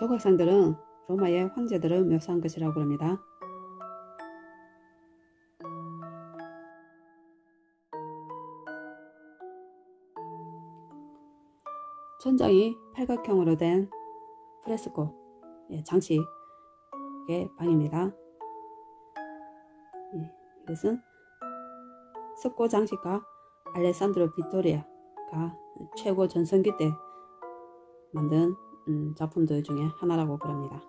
저각상들은 로마의 황제들을 묘사한 것이라고 합니다. 천장이 팔각형으로 된 프레스코 장식의 방입니다. 이것은 석고 장식가 알레산드로 빅토리아가 최고 전성기 때 만든 작품들 중에 하나라고 그럽니다.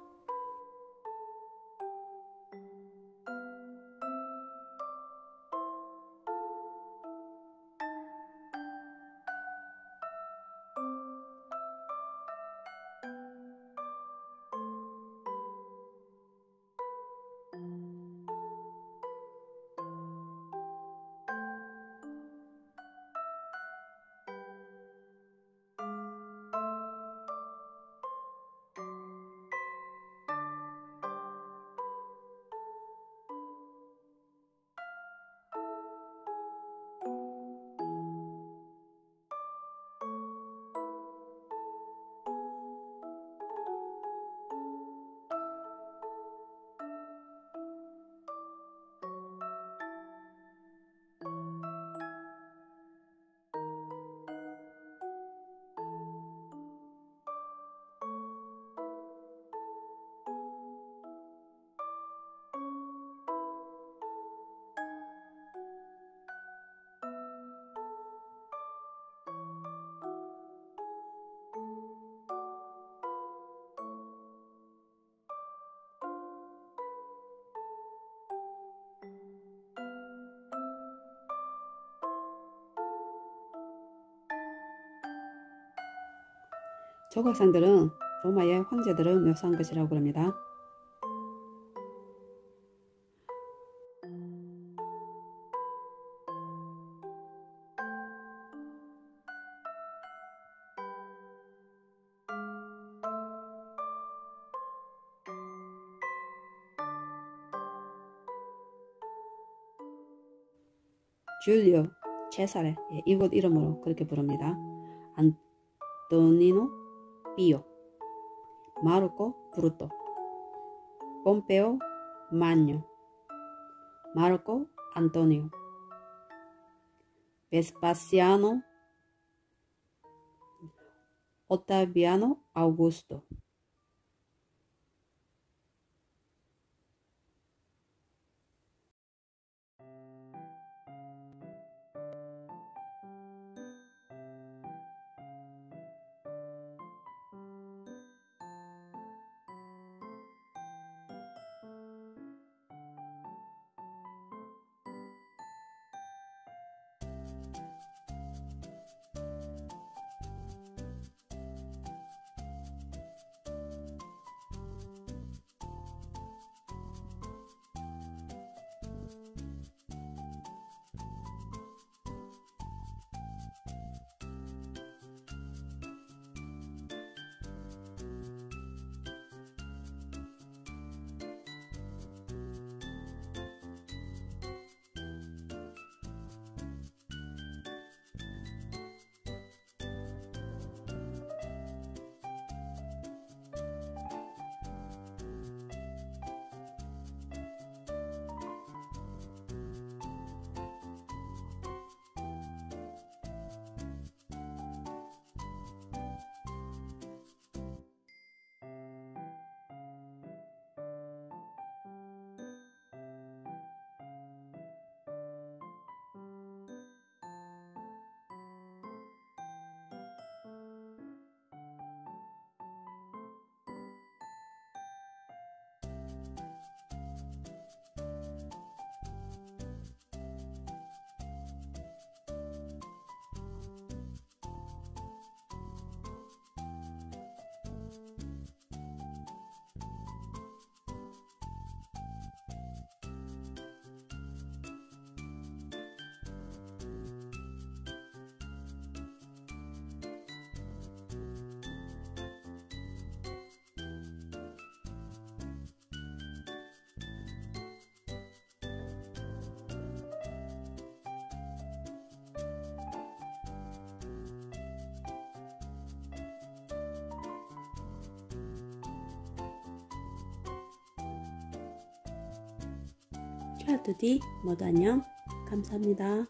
조각상들은 로마의 황제들을 묘사한 것이라고 합니다. 줄리오 체사레, 이곳 이름으로 그렇게 부릅니다. 안토니노 비오, 마르코 브루토, 폼페오 마뇨, 마르코 안토니오, 베스파시아노, 오타비아노 아우구스토. 큐라드디 머다냥 감사합니다.